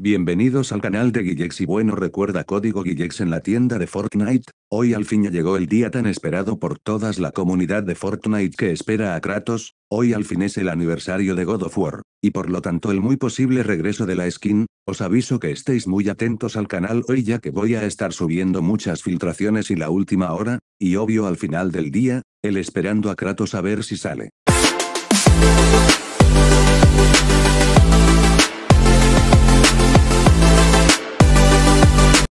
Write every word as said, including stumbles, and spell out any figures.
Bienvenidos al canal de Guillex y bueno, recuerda código Guillex en la tienda de Fortnite. Hoy al fin ya llegó el día tan esperado por toda la comunidad de Fortnite que espera a Kratos. Hoy al fin es el aniversario de God of War, y por lo tanto el muy posible regreso de la skin. Os aviso que estéis muy atentos al canal hoy ya que voy a estar subiendo muchas filtraciones y la última hora, y obvio al final del día, el esperando a Kratos a ver si sale.